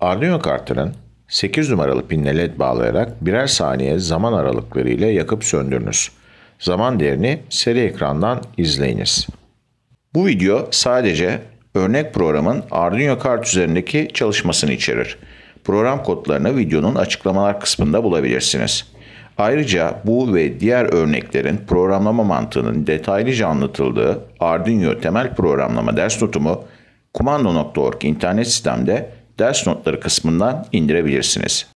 Arduino kartının 8 numaralı pinle led bağlayarak birer saniye zaman aralıkları ile yakıp söndürünüz. Zaman değerini seri ekrandan izleyiniz. Bu video sadece örnek programın Arduino kart üzerindeki çalışmasını içerir. Program kodlarını videonun açıklamalar kısmında bulabilirsiniz. Ayrıca bu ve diğer örneklerin programlama mantığının detaylıca anlatıldığı Arduino temel programlama ders notumu kumanda.org internet sitemde ders notları kısmından indirebilirsiniz.